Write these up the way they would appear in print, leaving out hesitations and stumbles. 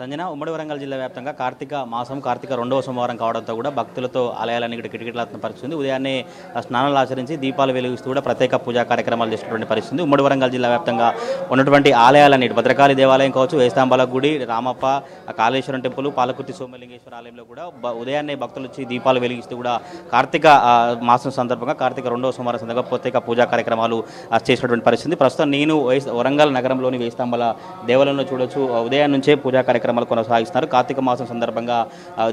సంజన, ఉమ్మడి వరంగల్ జిల్లా వ్యాప్తంగా కార్తీక మాసం కార్తీక రెండవ సోమవారం కావడంతో కూడా భక్తులతో ఆలయాలన్నీ ఇక్కడ కిటకిటలాడుతున్న పరిస్థితి ఉంది. ఉదయాన్నే స్నానాలు ఆచరించి దీపాలు వెలిగిస్తూ కూడా ప్రత్యేక పూజా కార్యక్రమాలు చేసినటువంటి పరిస్థితి. ఉమ్మడి వరంగల్ జిల్లా వ్యాప్తంగా ఉన్నటువంటి ఆలయాలన్నిటి భద్రకాళి దేవాలయం కావచ్చు, వేయి స్తంభాల గుడి, రామప్ప, కాళేశ్వరం టెంపుల్, పాలకుర్తి సోమలింగేశ్వర ఆలయంలో కూడా ఉదయాన్నే భక్తులు వచ్చి దీపాలు వెలిగిస్తూ కూడా కార్తీక మాసం సందర్భంగా కార్తీక రెండవ సోమవారం సందర్భంగా ప్రత్యేక పూజా కార్యక్రమాలు చేసినటువంటి పరిస్థితి. ప్రస్తుతం నేను వరంగల్ నగరంలోని వేయి స్తంభాల దేవాలయంలో చూడొచ్చు. ఉదయం నుంచే పూజా కార్యక్రమాలు కొనసాగిస్తున్నారు. కార్తీక మాసం సందర్భంగా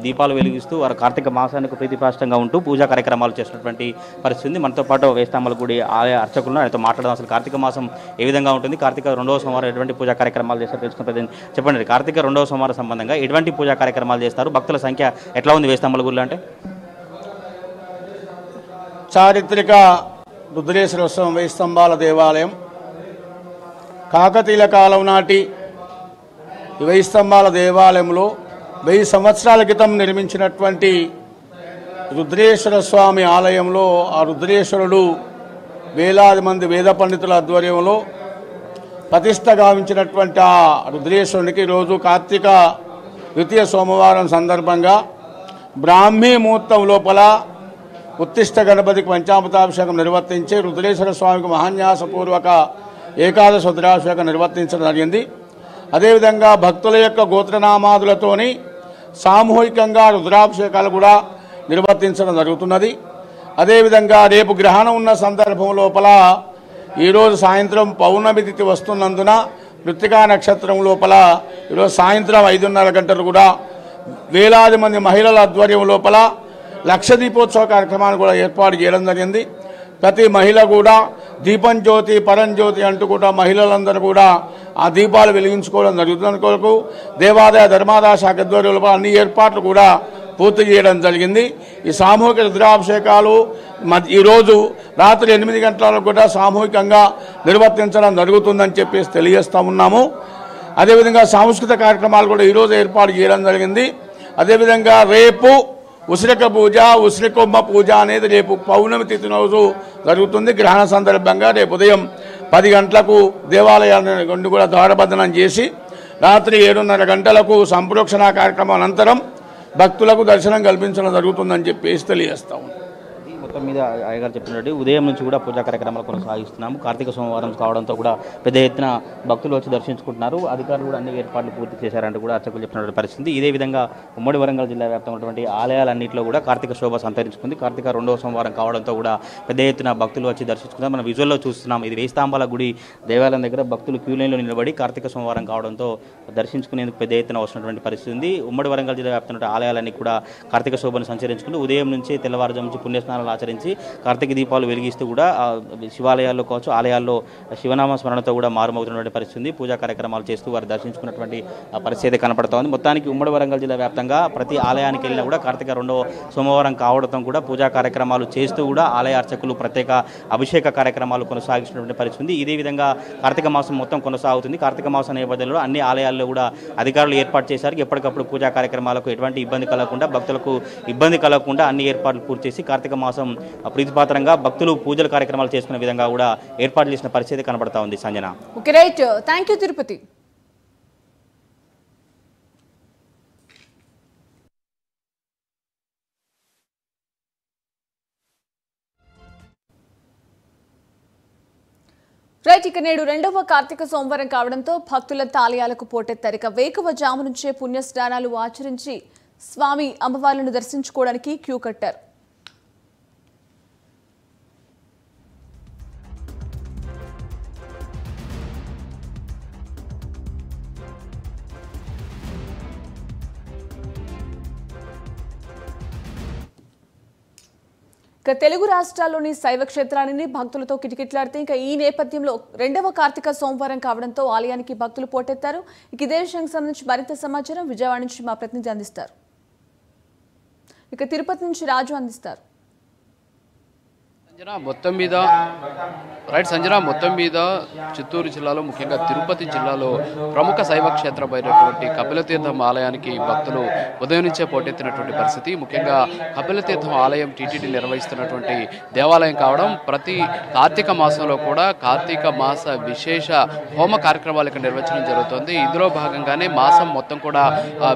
దీపాలు వెలిగిస్తూ వారు కార్తీక మాసానికి ప్రీతిపాష్టంగా ఉంటూ పూజా కార్యక్రమాలు చేసినటువంటి పరిస్థితి. మనతో పాటు వేయి స్తంభాల గుడి ఆలయ అర్చకులను ఆయనతో మాట్లాడడం, అసలు కార్తీక మాసం ఏ విధంగా ఉంటుంది, కార్తీక రెండవ సోమవారం ఎటువంటి పూజా కార్యక్రమాలు చేస్తారు తెలుసుకుని చెప్పండి. కార్తీక రెండవ సోమవారం సంబంధంగా ఎటువంటి పూజా కార్యక్రమాలు చేస్తారు, భక్తుల సంఖ్య ఎట్లా ఉంది వేయి స్తంభాల గుడిలో? అంటే చారిత్రక రుద్రేశ్వర ఉత్సవం వేయి స్తంభాల దేవాలయం కాకతీయుల కాలం నాటి వేయి స్తంభాల దేవాలయంలో 1000 సంవత్సరాల క్రితం నిర్మించినటువంటి రుద్రేశ్వర స్వామి ఆలయంలో ఆ రుద్రేశ్వరుడు వేలాది మంది వేద పండితుల ఆధ్వర్యంలో ప్రతిష్ట గావించినటువంటి ఆ రుద్రేశ్వరునికి రోజు కార్తీక ద్వితీయ సోమవారం సందర్భంగా బ్రాహ్మీ ముహూర్తం లోపల ఉత్తిష్ట గణపతికి పంచామృతాభిషేకం నిర్వర్తించి రుద్రేశ్వర స్వామికి మహాన్యాసపూర్వక ఏకాదశ రుద్రాభిషేకం నిర్వర్తించడం జరిగింది. అదేవిధంగా భక్తుల యొక్క గోత్రనామాదులతోని సామూహికంగా రుద్రాభిషేకాలు కూడా నిర్వర్తించడం జరుగుతున్నది. అదేవిధంగా రేపు గ్రహణం ఉన్న సందర్భం లోపల ఈరోజు సాయంత్రం పౌర్ణమి తిథి వస్తున్నందున మృత్తికా నక్షత్రం లోపల ఈరోజు సాయంత్రం 5:30 గంటలు కూడా వేలాది మంది మహిళల ఆధ్వర్యం లోపల లక్ష దీపోత్సవ కార్యక్రమాన్ని కూడా ఏర్పాటు చేయడం జరిగింది. ప్రతి మహిళ కూడా దీపం జ్యోతి పరంజ్యోతి అంటూ కూడా మహిళలందరూ కూడా ఆ దీపాలు వెలిగించుకోవడం జరుగుతున్న కొరకు దేవాదాయ ధర్మాదాయ శాఖ ఆధ్వర్యంలో అన్ని ఏర్పాట్లు కూడా పూర్తి చేయడం జరిగింది. ఈ సామూహిక రుద్రాభిషేకాలు ఈరోజు రాత్రి 8 గంటలకు కూడా సామూహికంగా నిర్వర్తించడం జరుగుతుందని చెప్పేసి తెలియజేస్తూ ఉన్నాము. అదేవిధంగా సాంస్కృతిక కార్యక్రమాలు కూడా ఈరోజు ఏర్పాటు చేయడం జరిగింది. అదేవిధంగా రేపు ఉసిరిక పూజ, ఉసిరికొమ్మ పూజ అనేది రేపు పౌర్ణమి తిథి రోజు జరుగుతుంది. గ్రహణ సందర్భంగా రేపు ఉదయం 10 గంటలకు దేవాలయాన్ని కూడా ద్వారబంధనం చేసి రాత్రి 7:30 గంటలకు సంప్రోక్షణ కార్యక్రమం అనంతరం భక్తులకు దర్శనం కల్పించడం జరుగుతుందని చెప్పేసి తెలియజేస్తా ఉన్నాం. మొత్తం మీద అయ్యగారు చెప్పినట్టు ఉదయం నుంచి కూడా పూజా కార్యక్రమాలు కొనసాగిస్తున్నాము. కార్తీక సోమవారం కావడంతో కూడా పెద్ద ఎత్తున భక్తులు వచ్చి దర్శించుకుంటున్నారు. అధికారులు కూడా అన్ని ఏర్పాట్లు పూర్తి చేశారంటూ కూడా అర్చకులు చెప్పినటువంటి పరిస్థితి. ఇదే విధంగా ఉమ్మడి వరంగల్ జిల్లా వ్యాప్తంగా ఉన్నటువంటి ఆలయాలన్నింటిలో కూడా కార్తీక శోభ సంతరించుకుంది. కార్తీక రెండవ సోమవారం కావడంతో కూడా పెద్ద ఎత్తున భక్తులు వచ్చి దర్శించుకున్నారు. మనం విజువల్లో చూస్తున్నాం. ఇది వేయి స్తంభాల గుడి దేవాలయం దగ్గర భక్తులు క్యూ లైన్లో నిలబడి కార్తీక సోమవారం కావడంతో దర్శించుకునేందుకు పెద్ద ఎత్తున వస్తున్నటువంటి పరిస్థితి ఉంది. ఉమ్మడి వరంగల్ జిల్లా వ్యాప్తంగా ఆలయాలన్నీ కూడా కార్తీక శోభను సంచరించుకుంటూ ఉదయం నుంచి తెల్లవారుజాము నుంచి పుణ్యస్నానాలు ఆచరించి కార్తీక దీపాలు వెలిగిస్తూ కూడా శివాలయాల్లో కావచ్చు ఆలయాల్లో శివనామ స్మరణతో కూడా మారుమవుతున్నటువంటి పరిస్థితి. పూజా కార్యక్రమాలు చేస్తూ వారు దర్శించుకున్నటువంటి పరిస్థితి కనపడుతోంది. మొత్తానికి ఉమ్మడి వరంగల్ జిల్లా వ్యాప్తంగా ప్రతి ఆలయానికి వెళ్ళినా కూడా కార్తీక రెండవ సోమవారం కావడంతో కూడా పూజా కార్యక్రమాలు చేస్తూ కూడా ఆలయ అర్చకులు ప్రత్యేక అభిషేక కార్యక్రమాలు కొనసాగిస్తున్నటువంటి పరిస్థితి. ఇదే విధంగా కార్తీక మాసం మొత్తం కొనసాగుతుంది. కార్తీక మాసం నేపథ్యంలో అన్ని ఆలయాల్లో కూడా అధికారులు ఏర్పాటు చేశారు. ఎప్పటికప్పుడు పూజా కార్యక్రమాలకు ఎటువంటి ఇబ్బంది కలగకుండా, భక్తులకు ఇబ్బంది కలగకుండా అన్ని ఏర్పాట్లు పూర్తి చేసి కార్తీక మాసం ప్రీతిపాత్రంగా భక్తులు పూజల కార్యక్రమాలు చేసుకునే విధంగా కూడా ఏర్పాట్లు చేసిన పరిస్థితి కనబడతా ఉంది. Sanjana, okay, right, thank you Tirupati. Right, ఇక నేడు రెండవ కార్తీక సోమవారం కావడంతో భక్తుల తాలయాలకు పోటెత్తరిక వేకువ జాము నుంచే పుణ్యస్నానాలు ఆచరించి స్వామి అమ్మవార్లను దర్శించుకోవడానికి క్యూ కట్టారు. ఇక తెలుగు రాష్ట్రాల్లోని శైవ క్షేత్రాలని భక్తులతో కిటకిట్లాడితే ఇంకా ఈ నేపథ్యంలో రెండవ కార్తీక సోమవారం కావడంతో ఆలయానికి భక్తులు పోటెత్తారు. ఇక ఇదే విషయానికి సంబంధించి మరింత సమాచారం విజయవాడ నుంచి మా ప్రతినిధి అందిస్తారు. ఇక తిరుపతి నుంచి రాజు అందిస్తారు. సంజన మొత్తం మీద చిత్తూరు జిల్లాలో ముఖ్యంగా తిరుపతి జిల్లాలో ప్రముఖ శైవ క్షేత్రమైనటువంటి కపిలతీర్థం ఆలయానికి భక్తులు ఉదయం నుంచే పోటెత్తినటువంటి పరిస్థితి. ముఖ్యంగా కపిలతీర్థం ఆలయం టీటీడీ నిర్వహిస్తున్నటువంటి దేవాలయం కావడం ప్రతి కార్తీక మాసంలో కూడా కార్తీక మాస విశేష హోమ కార్యక్రమాలకు నిర్వహించడం జరుగుతుంది. ఇందులో భాగంగానే మాసం మొత్తం కూడా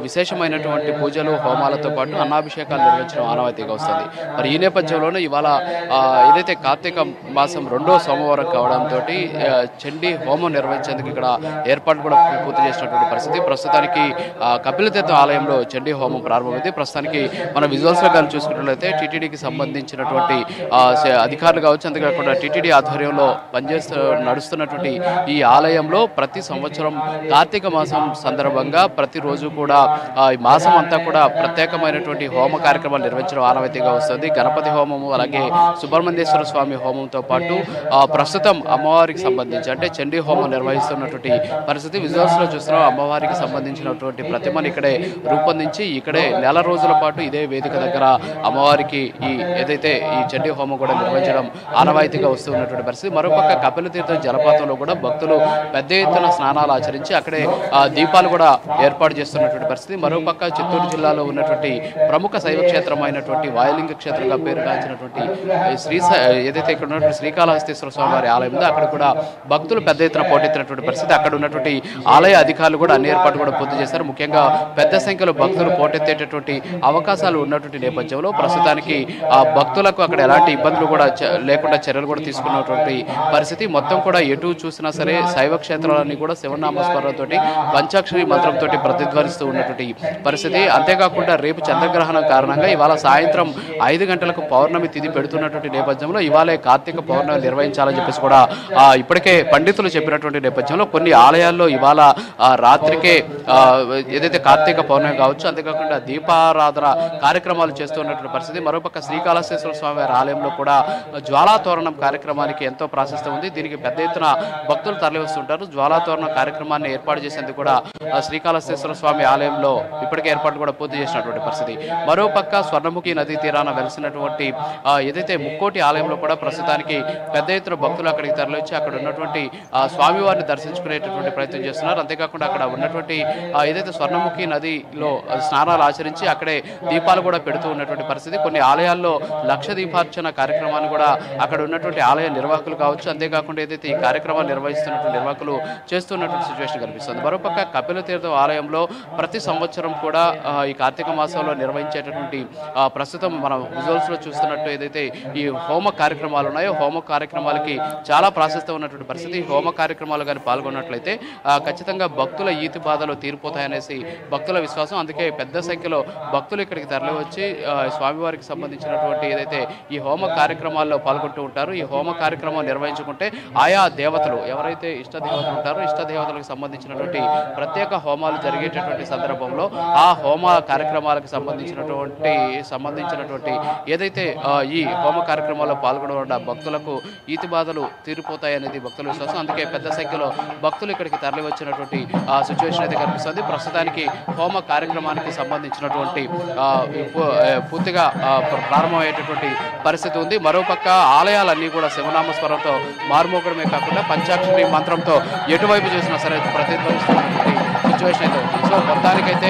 విశేషమైనటువంటి పూజలు హోమాలతో పాటు అన్నాభిషేకాలు నిర్వహించడం ఆనవాయితీగా వస్తుంది. మరి ఈ నేపథ్యంలోనే ఇవాళ ఏదైతే కార్తీక మాసం రెండో సోమవారం కావడంతో చండీ హోమం నిర్వహించేందుకు ఇక్కడ ఏర్పాటు కూడా పూర్తి చేసినటువంటి పరిస్థితి. ప్రస్తుతానికి కపిలతీర్థం ఆలయంలో చండీ హోమం ప్రారంభమైంది. ప్రస్తుతానికి మన విజువల్స్లో కానీ చూసుకున్నట్లయితే టీటీడీకి సంబంధించినటువంటి అధికారులు కావచ్చు, అంతేకాకుండా టీటీడీ ఆధ్వర్యంలో నడుస్తున్నటువంటి ఈ ఆలయంలో ప్రతి సంవత్సరం కార్తీక మాసం సందర్భంగా ప్రతిరోజు కూడా ఈ మాసం అంతా కూడా ప్రత్యేకమైనటువంటి హోమ కార్యక్రమాలు నిర్వహించడం ఆనవాయితీగా వస్తుంది. గణపతి హోమము అలాగే సుబ్రహ్మణ్యేశ్వర స్వామి హోమంతో పాటు ప్రస్తుతం అమ్మవారికి సంబంధించి అంటే చండీ హోమం నిర్వహిస్తున్నటువంటి పరిస్థితి. విజువల్స్లో చూస్తున్నాం అమ్మవారికి సంబంధించినటువంటి ప్రతిమను ఇక్కడే రూపొందించి ఇక్కడే నెల రోజుల పాటు ఇదే వేదిక దగ్గర అమ్మవారికి ఈ ఏదైతే ఈ చండీ హోమం కూడా నిర్వహించడం ఆనవాయితీగా వస్తున్నటువంటి పరిస్థితి. మరోపక్క కపిలతీర్థం జలపాతంలో కూడా భక్తులు పెద్ద ఎత్తున స్నానాలు ఆచరించి అక్కడే దీపాలు కూడా ఏర్పాటు చేస్తున్నటువంటి పరిస్థితి. మరోపక్క చిత్తూరు జిల్లాలో ఉన్నటువంటి ప్రముఖ శైవ క్షేత్రమైనటువంటి వాయులింగ క్షేత్రంగా పేరుగాంచినటువంటి ఏదైతే ఇక్కడ ఉన్నటువంటి శ్రీకాళహస్తీశ్వర స్వామి వారి ఆలయం ఉందో అక్కడ కూడా భక్తులు పెద్ద ఎత్తున పోటెత్తినటువంటి పరిస్థితి. అక్కడ ఉన్నటువంటి ఆలయ అధికారులు కూడా అన్ని ఏర్పాటు కూడా పూర్తి చేశారు. ముఖ్యంగా పెద్ద సంఖ్యలో భక్తులు పోటెత్తేటటువంటి అవకాశాలు ఉన్నటువంటి నేపథ్యంలో ప్రస్తుతానికి ఆ భక్తులకు అక్కడ ఎలాంటి ఇబ్బందులు కూడా లేకుండా చర్యలు కూడా తీసుకున్నటువంటి పరిస్థితి. మొత్తం కూడా ఎటు చూసినా సరే శైవ క్షేత్రాలన్నీ కూడా శివనామస్మరణతో పంచాక్షరి మంత్రంతో ప్రతిధ్వనిస్తూ ఉన్నటువంటి పరిస్థితి. అంతేకాకుండా రేపు చంద్రగ్రహణం కారణంగా ఇవాళ సాయంత్రం 5 గంటలకు పౌర్ణమి తిథి పెడుతున్నటువంటి నేపథ్యంలో ఇవాళ కార్తీక పౌర్ణమి నిర్వహించాలని చెప్పేసి కూడా ఇప్పటికే పండితులు చెప్పినటువంటి నేపథ్యంలో కొన్ని ఆలయాల్లో ఇవాళ రాత్రికే ఏదైతే కార్తీక పౌర్ణమి కావచ్చు, అంతేకాకుండా దీపారాధన కార్యక్రమాలు చేస్తున్నటువంటి పరిస్థితి. మరోపక్క శ్రీకాళహస్తీశ్వర స్వామివారి ఆలయంలో కూడా జ్వాలాతోరణం కార్యక్రమానికి ఎంతో ప్రాశస్తం ఉంది. దీనికి పెద్ద ఎత్తున భక్తులు తరలివస్తుంటారు. జ్వాలాతోరణం కార్యక్రమాన్ని ఏర్పాటు చేసేందుకు కూడా శ్రీకాళహస్తీశ్వర స్వామి ఆలయంలో ఇప్పటికే ఏర్పాటు కూడా పూర్తి చేసినటువంటి పరిస్థితి. మరోపక్క స్వర్ణముఖి నదీ తీరాన వెలిసినటువంటి ఏదైతే ముక్కోటి ఆలయంలో కూడా ప్రస్తుతానికి పెద్ద ఎత్తున భక్తులు అక్కడికి తరలివచ్చి అక్కడ ఉన్నటువంటి స్వామివారిని దర్శించుకునేటటువంటి ప్రయత్నం చేస్తున్నారు. అంతేకాకుండా అక్కడ ఉన్నటువంటి ఏదైతే స్వర్ణముఖి నదిలో స్నానాలు ఆచరించి అక్కడే దీపాలు కూడా పెడుతూ ఉన్నటువంటి పరిస్థితి. కొన్ని ఆలయాల్లో లక్ష దీపార్చన కార్యక్రమాన్ని కూడా అక్కడ ఉన్నటువంటి ఆలయ నిర్వాహకులు కావచ్చు, అంతేకాకుండా ఏదైతే ఈ కార్యక్రమాలు నిర్వహిస్తున్నటువంటి నిర్వాహకులు చేస్తున్నటువంటి సిచ్యువేషన్ కనిపిస్తుంది. మరోపక్క కపిలతీర్థం ఆలయంలో ప్రతి సంవత్సరం కూడా ఈ కార్తీక మాసంలో నిర్వహించేటటువంటి ప్రస్తుతం మనం విజువల్స్లో చూస్తున్నట్టు ఏదైతే ఈ హోమ కార్యక్రమాలు ఉన్నాయో హోమ కార్యక్రమాలకి చాలా ప్రాశస్తం ఉన్నటువంటి పరిస్థితి. హోమ కార్యక్రమాలు కానీ పాల్గొన్నట్లయితే ఖచ్చితంగా భక్తుల ఈతి బాధలు తీరిపోతాయనేసి భక్తుల విశ్వాసం. అందుకే పెద్ద సంఖ్యలో భక్తులు ఇక్కడికి తరలివచ్చి స్వామివారికి సంబంధించినటువంటి ఏదైతే ఈ హోమ కార్యక్రమాల్లో పాల్గొంటూ ఉంటారు. ఈ హోమ కార్యక్రమం నిర్వహించుకుంటే ఆయా దేవతలు ఎవరైతే ఇష్ట దేవతలు ఉంటారో ఇష్ట దేవతలకు సంబంధించినటువంటి ప్రత్యేక హోమాలు జరిగేటటువంటి సందర్భంలో ఆ హోమ కార్యక్రమాలకు సంబంధించినటువంటి ఏదైతే ఈ హోమ కార్యక్రమాల్లో పాల్గొనడం భక్తులకు ఈతి బాధలు తీరిపోతాయనేది భక్తుల విశ్వాసం. అందుకే పెద్ద సంఖ్యలో భక్తులు ఇక్కడికి తరలివచ్చినటువంటి సిచ్యువేషన్ అయితే కనిపిస్తుంది. ప్రస్తుతానికి హోమ కార్యక్రమానికి సంబంధించినటువంటి పూర్తిగా ప్రారంభమయ్యేటటువంటి పరిస్థితి ఉంది. మరోపక్క ఆలయాలన్నీ కూడా శివనామ స్వరంతో మార్మోగడమే కాకుండా పంచాక్షరి మంత్రంతో ఎటువైపు చూసినా సరే ప్రతిధ్వనిస్తున్నటువంటి సిచ్యువేషన్ అయితే ఉంది. సో మొత్తానికైతే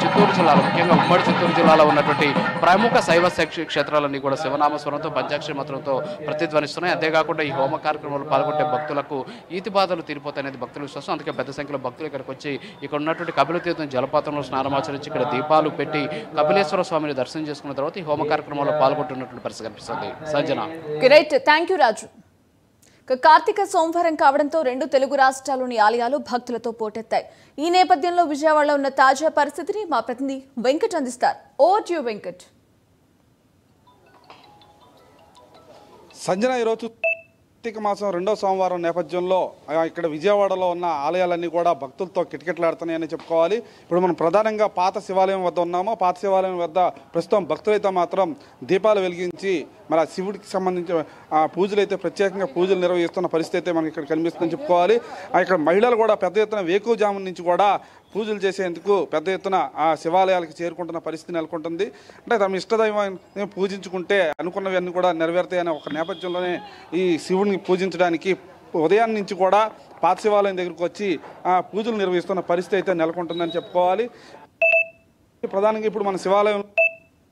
చిత్తూరు జిల్లాలో ముఖ్యంగా ఉమ్మడి చిత్తూరు జిల్లాలో ఉన్నటువంటి ప్రముఖ శైవ క్షేత్రాలన్నీ కూడా శివనామస్వరంతో పంచాక్షరి మంత్రంతో ప్రతిధ్వనిస్తున్నాయి. అంతేకాకుండా ఈ హోమ కార్యక్రమంలో పాల్గొంటే భక్తులకు ఈతి బాధలు తీరిపోతాయనేది భక్తుల విశ్వాసం. అందుకే పెద్ద సంఖ్యలో భక్తులు ఇక్కడికి వచ్చి ఇక్కడ ఉన్నటువంటి కపిలతీర్థం జలపాతంలో స్నానమాచరించి ఇక్కడ దీపాలు పెట్టి కపిలేశ్వర స్వామిని దర్శనం చేసుకున్న తర్వాత ఈ హోమ కార్యక్రమంలో పాల్గొంటున్నటువంటి పరిస్థితి కనిపిస్తుంది. సంజన, కార్తీక సోమవారం కావడంతో 2 తెలుగు రాష్ట్రాల్లోని ఆలయాలు భక్తులతో పోటెత్తాయి. ఈ నేపథ్యంలో విజయవాడలో ఉన్న తాజా పరిస్థితిని మా ప్రతినిధి వెంకట్ అందిస్తారు. Over to you Venkat. Sanjana, ఈరోజు కార్తీక మాసం 2వ సోమవారం నేపథ్యంలో ఇక్కడ విజయవాడలో ఉన్న ఆలయాలన్నీ కూడా భక్తులతో కిటకిటలాడుతున్నాయని చెప్పుకోవాలి. ఇప్పుడు మనం ప్రధానంగా పాత శివాలయం వద్ద ఉన్నాము. పాత శివాలయం వద్ద ప్రస్తుతం భక్తులైతే మాత్రం దీపాలు వెలిగించి మరి శివుడికి సంబంధించిన పూజలు అయితే ప్రత్యేకంగా పూజలు నిర్వహిస్తున్న పరిస్థితి అయితే మనకి ఇక్కడ కనిపిస్తుందని చెప్పుకోవాలి. ఇక్కడ మహిళలు కూడా పెద్ద ఎత్తున వేకువజాము నుంచి కూడా పూజలు చేసేందుకు పెద్ద ఎత్తున ఆ శివాలయాలకు చేరుకుంటున్న పరిస్థితి నెలకొంటుంది. అంటే తమ ఇష్టదైవాన్ని పూజించుకుంటే అనుకున్నవన్నీ కూడా నెరవేరుతాయనే ఒక నేపథ్యంలోనే ఈ శివుడిని పూజించడానికి ఉదయాన్ని నుంచి కూడా పాత శివాలయం దగ్గరకు వచ్చి ఆ పూజలు నిర్వహిస్తున్న పరిస్థితి అయితే నెలకొంటుందని చెప్పుకోవాలి. ప్రధానంగా ఇప్పుడు మన శివాలయం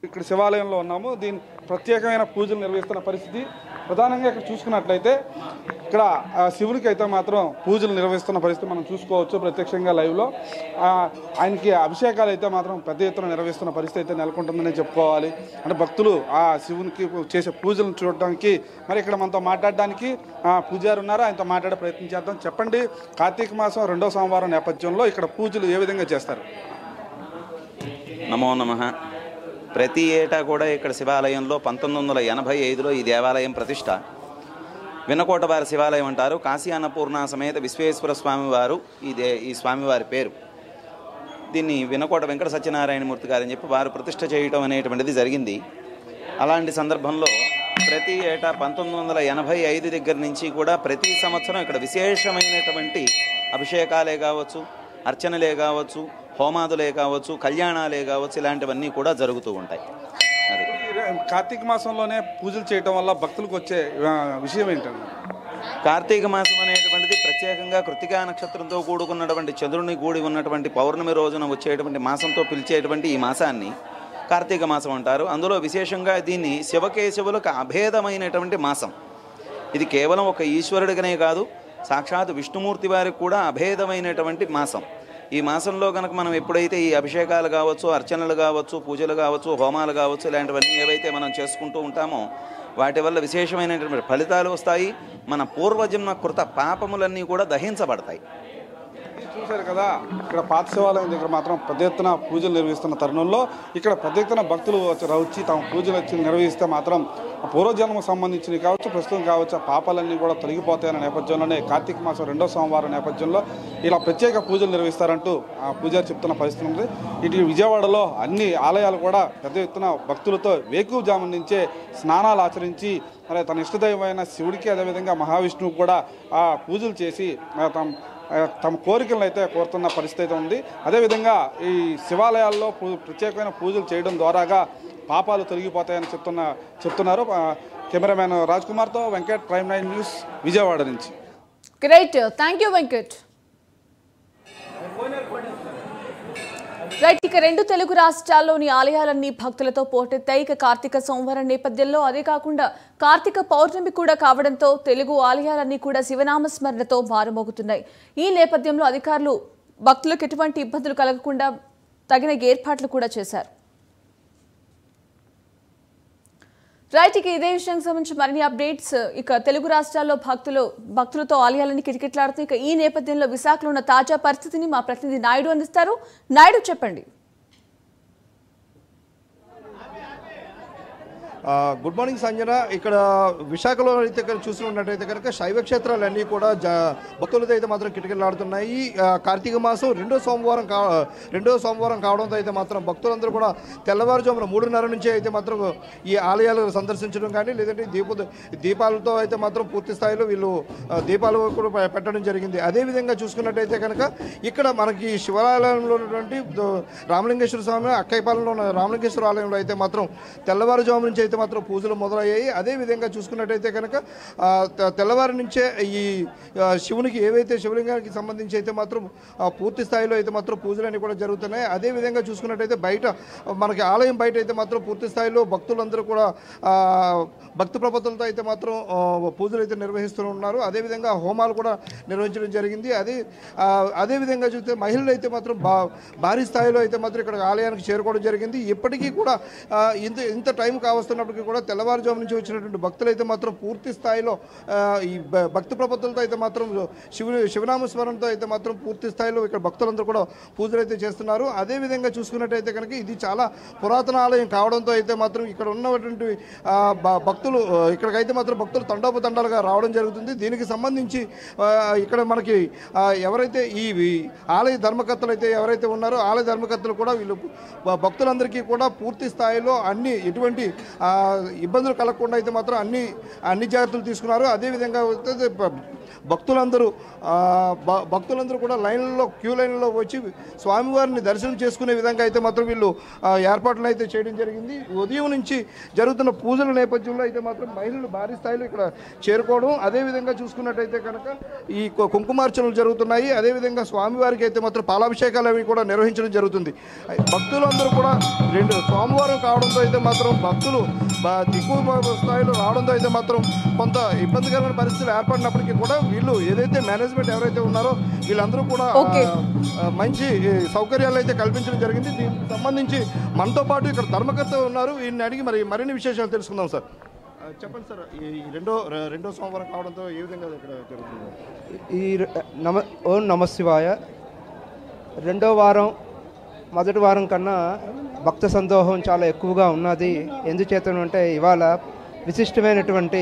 ఇక్కడ శివాలయంలో ఉన్నాము. దీని ప్రత్యేకమైన పూజలు నిర్వహిస్తున్న పరిస్థితి ప్రధానంగా ఇక్కడ చూసుకున్నట్లయితే ఇక్కడ శివునికి అయితే మాత్రం పూజలు నిర్వహిస్తున్న పరిస్థితి మనం చూసుకోవచ్చు. ప్రత్యక్షంగా లైవ్లో ఆయనకి అభిషేకాలు అయితే మాత్రం పెద్ద ఎత్తున నిర్వహిస్తున్న పరిస్థితి అయితే నెలకొంటుందని చెప్పుకోవాలి. అంటే భక్తులు ఆ శివునికి చేసే పూజలను చూడడానికి మరి ఇక్కడ మనతో మాట్లాడడానికి పూజారు ఉన్నారు. ఆయనతో మాట్లాడే ప్రయత్నం చేద్దాం. చెప్పండి, కార్తీక మాసం రెండో సోమవారం నేపథ్యంలో ఇక్కడ పూజలు ఏ విధంగా చేస్తారు? నమో నమః. ప్రతి ఏటా కూడా ఇక్కడ శివాలయంలో 1985లో ఈ దేవాలయం ప్రతిష్ట. వినకోట వారి శివాలయం అంటారు. కాశీ అన్నపూర్ణ సమేత విశ్వేశ్వర స్వామివారు ఈ స్వామివారి పేరు. దీన్ని వినకోట వెంకట సత్యనారాయణమూర్తి గారని చెప్పి వారు ప్రతిష్ట చేయటం అనేటువంటిది జరిగింది. అలాంటి సందర్భంలో ప్రతి ఏటా 1985 దగ్గర నుంచి కూడా ప్రతి సంవత్సరం ఇక్కడ విశేషమైనటువంటి అభిషేకాలే కావచ్చు, అర్చనలే కావచ్చు, హోమాదులే కావచ్చు, కళ్యాణాలే కావచ్చు, ఇలాంటివన్నీ కూడా జరుగుతూ ఉంటాయి. అది కార్తీక మాసంలోనే పూజలు చేయటం వల్ల భక్తులకు వచ్చే విషయం ఏంటంటే, కార్తీక మాసం అనేటువంటిది ప్రత్యేకంగా కృత్తికా నక్షత్రంతో కూడుకున్నటువంటి చంద్రుని కూడి ఉన్నటువంటి పౌర్ణమి రోజున వచ్చేటువంటి మాసంతో పిలిచేటువంటి ఈ మాసాన్ని కార్తీక మాసం అంటారు. అందులో విశేషంగా దీన్ని శివకేశవులకు అభేదమైనటువంటి మాసం. ఇది కేవలం ఒక ఈశ్వరుడికనే కాదు, సాక్షాత్ విష్ణుమూర్తి వారికి కూడా అభేదమైనటువంటి మాసం. ఈ మాసంలో కనుక మనం ఎప్పుడైతే ఈ అభిషేకాలు కావచ్చు, అర్చనలు కావచ్చు, పూజలు కావచ్చు, హోమాలు కావచ్చు, ఇలాంటివన్నీ ఏవైతే మనం చేసుకుంటూ ఉంటామో వాటి వల్ల విశేషమైనటువంటి ఫలితాలు వస్తాయి. మన పూర్వజన్మ కృత పాపములన్నీ కూడా దహించబడతాయి. చూశారు కదా, ఇక్కడ పాత శివాలయం దగ్గర మాత్రం పెద్ద ఎత్తున పూజలు నిర్వహిస్తున్న తరుణంలో ఇక్కడ పెద్ద ఎత్తున భక్తులు వచ్చి తమ పూజలు వచ్చి నిర్వహిస్తే మాత్రం పూర్వజన్మకు సంబంధించినవి కావచ్చు, ప్రస్తుతం కావచ్చు, పాపాలన్నీ కూడా తొలగిపోతాయన్న నేపథ్యంలోనే కార్తీక మాసం రెండో సోమవారం నేపథ్యంలో ఇలా ప్రత్యేక పూజలు నిర్వహిస్తారంటూ ఆ పూజారి చెప్తున్న పరిస్థితి ఉంది. ఇటు విజయవాడలో అన్ని ఆలయాలు కూడా పెద్ద ఎత్తున భక్తులతో వేకువజాము నుంచే స్నానాలు ఆచరించి మరి తన ఇష్టదైవమైన శివుడికి అదేవిధంగా మహావిష్ణువుకు కూడా ఆ పూజలు చేసి తమ కోరికలను అయితే కోరుతున్న పరిస్థితి ఉంది. అదేవిధంగా ఈ శివాలయాల్లో ప్రత్యేకమైన పూజలు చేయడం ద్వారాగా పాపాలు తొలగిపోతాయని చెప్తున్నారు. కెమెరామెన్ రాజ్ కుమార్తో వెంకట్, ప్రైమ్ 9 న్యూస్, విజయవాడ నుంచి. Great, thank you Venkat. రైట్, ఇక రెండు తెలుగు రాష్ట్రాల్లోని ఆలయాలన్నీ భక్తులతో పోటెత్తాయి. ఇక కార్తీక సోమవారం నేపథ్యంలో అదే కాకుండా కార్తీక పౌర్ణమి కూడా కావడంతో తెలుగు ఆలయాలన్నీ కూడా శివనామస్మరణతో మారుమోగుతున్నాయి. ఈ నేపథ్యంలో అధికారులు భక్తులకు ఎటువంటి ఇబ్బందులు కలగకుండా తగిన ఏర్పాట్లు కూడా చేశారు. రైట్, ఇక ఇదే విషయానికి సంబంధించి మరిన్ని అప్డేట్స్. ఇక తెలుగు రాష్ట్రాల్లో భక్తులతో ఆలయాలని కిటకిటలాడుతున్నాయి. ఇక ఈ నేపథ్యంలో విశాఖలో ఉన్న తాజా పరిస్థితిని మా ప్రతినిధి నాయుడు అందిస్తారు. నాయుడు, చెప్పండి. Good morning Sanjana. ఇక్కడ విశాఖలో అయితే చూసుకున్నట్టయితే కనుక శైవ క్షేత్రాలన్నీ కూడా భక్తులతో అయితే మాత్రం కిటకిటలాడుతున్నాయి. కార్తీక మాసం రెండో సోమవారం కావడంతో అయితే మాత్రం భక్తులందరూ కూడా తెల్లవారుజామున 3:30 నుంచి అయితే మాత్రం ఈ ఆలయాలు సందర్శించడం కానీ లేదంటే దీపాలతో అయితే మాత్రం పూర్తి స్థాయిలో వీళ్ళు దీపాలు కూడా పెట్టడం జరిగింది. అదేవిధంగా చూసుకున్నట్టయితే కనుక ఇక్కడ మనకి శివాలయంలో ఉన్నటువంటి రామలింగేశ్వర స్వామి అక్కయ్యపాలెంలో ఉన్న రామలింగేశ్వర ఆలయంలో అయితే మాత్రం తెల్లవారుజాము నుంచి మాత్రం పూజలు మొదలయ్యాయి. అదేవిధంగా చూసుకున్నట్టయితే కనుక తెల్లవారి నుంచే ఈ శివునికి ఏవైతే శివలింగానికి సంబంధించి అయితే మాత్రం పూర్తి స్థాయిలో అయితే మాత్రం పూజలన్నీ కూడా జరుగుతున్నాయి. అదేవిధంగా చూసుకున్నట్టయితే బయట మనకి ఆలయం బయట అయితే మాత్రం పూర్తి స్థాయిలో భక్తులందరూ కూడా భక్తి ప్రపత్తులతో అయితే మాత్రం పూజలు అయితే నిర్వహిస్తూ ఉన్నారు. అదేవిధంగా హోమాలు కూడా నిర్వహించడం జరిగింది. అదేవిధంగా చూస్తే మహిళలు అయితే మాత్రం భారీ స్థాయిలో అయితే మాత్రం ఇక్కడ ఆలయానికి చేరుకోవడం జరిగింది. ఇప్పటికీ కూడా ఇంత టైం కావస్తున్న కూడా తెల్లవారుజాము నుంచి వచ్చినటువంటి భక్తులు అయితే మాత్రం పూర్తి స్థాయిలో ఈ భక్తి ప్రపత్తులతో అయితే మాత్రం శివనామస్మరణతో అయితే మాత్రం పూర్తి స్థాయిలో ఇక్కడ భక్తులందరూ కూడా పూజలు అయితే చేస్తున్నారు. అదేవిధంగా చూసుకున్నట్టయితే కనుక ఇది చాలా పురాతన ఆలయం కావడంతో అయితే మాత్రం ఇక్కడ ఉన్నటువంటి భక్తులు ఇక్కడికైతే మాత్రం భక్తులు తండోపతండాలుగా రావడం జరుగుతుంది. దీనికి సంబంధించి ఇక్కడ మనకి ఎవరైతే ఈ ఆలయ ధర్మకర్తలు అయితే ఎవరైతే ఉన్నారో ఆలయ ధర్మకర్తలు కూడా వీళ్ళు భక్తులందరికీ కూడా పూర్తి స్థాయిలో అన్ని ఎటువంటి ఇబ్బందులు కలగకుండా అయితే మాత్రం అన్ని జాగ్రత్తలు తీసుకున్నారు. అదేవిధంగా భక్తులందరూ కూడా లైన్లలో క్యూ లైన్లలో వచ్చి స్వామివారిని దర్శనం చేసుకునే విధంగా అయితే మాత్రం వీళ్ళు ఏర్పాట్లు అయితే చేయడం జరిగింది. ఉదయం నుంచి జరుగుతున్న పూజల నేపథ్యంలో అయితే మాత్రం మహిళలు భారీ స్థాయిలో ఇక్కడ చేరుకోవడం, అదేవిధంగా చూసుకున్నట్టయితే కనుక ఈ కుంకుమార్చనలు జరుగుతున్నాయి, అదేవిధంగా స్వామివారికి అయితే మాత్రం పాలాభిషేకాలు అవి కూడా నిర్వహించడం జరుగుతుంది. భక్తులందరూ కూడా రెండు సోమవారం కావడంతో అయితే మాత్రం భక్తులు ఎక్కువ స్థాయిలో రావడంతో అయితే మాత్రం కొంత ఇబ్బందికరమైన పరిస్థితులు ఏర్పడినప్పటికీ కూడా వీళ్ళు ఏదైతే మేనేజ్మెంట్ ఎవరైతే ఉన్నారో వీళ్ళందరూ కూడా మంచి సౌకర్యాలు అయితే కల్పించడం జరిగింది. దీనికి సంబంధించి మనతో పాటు ఇక్కడ ధర్మకర్త ఉన్నారు, వీళ్ళని అడిగి మరిన్ని విశేషాలు తెలుసుకుందాం. సార్ చెప్పండి సార్, ఈ రెండో సోమవారం కావడంతో ఏ విధంగా ఇక్కడ జరుగుతుంది? ఈ ఓం నమ శివాయ. రెండో వారం మొదటి వారం కన్నా భక్త సందోహం చాలా ఎక్కువగా ఉన్నది. ఎందుచేతనంటే ఇవాళ విశిష్టమైనటువంటి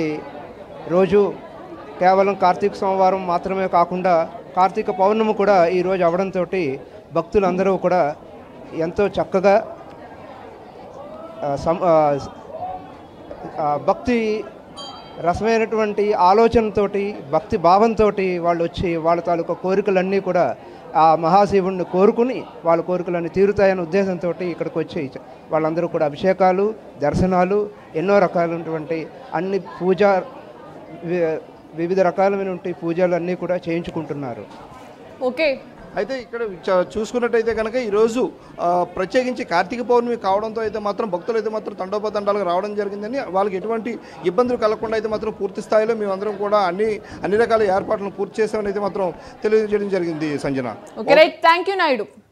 రోజు, కేవలం కార్తీక సోమవారం మాత్రమే కాకుండా కార్తీక పౌర్ణమి కూడా ఈరోజు అవడంతో భక్తులందరూ కూడా ఎంతో చక్కగా భక్తి రసమైనటువంటి ఆలోచనతో భక్తి భావంతో వాళ్ళు వచ్చి వాళ్ళ తాలూకా కోరికలన్నీ కూడా ఆ మహాశివుణ్ణి కోరుకుని వాళ్ళ కోరికలన్నీ తీరుతాయనే ఉద్దేశంతో ఇక్కడికి వచ్చి వాళ్ళందరూ కూడా అభిషేకాలు, దర్శనాలు, ఎన్నో రకాలైనటువంటి అన్ని పూజ వివిధ రకాలైనటువంటి పూజలు అన్నీ కూడా చేయించుకుంటున్నారు. ఓకే, అయితే ఇక్కడ చూసుకున్నట్టయితే కనుక ఈరోజు ప్రత్యేకించి కార్తీక పౌర్ణమి కావడంతో అయితే మాత్రం భక్తులు అయితే మాత్రం తండోపతండాలకు రావడం జరిగిందని, వాళ్ళకి ఎటువంటి ఇబ్బందులు కలగకుండా అయితే మాత్రం పూర్తి స్థాయిలో మేమందరం కూడా అన్ని రకాల ఏర్పాట్లను పూర్తి చేసామని అయితే మాత్రం తెలియజేయడం జరిగింది. Sanjana, thank you Naidu.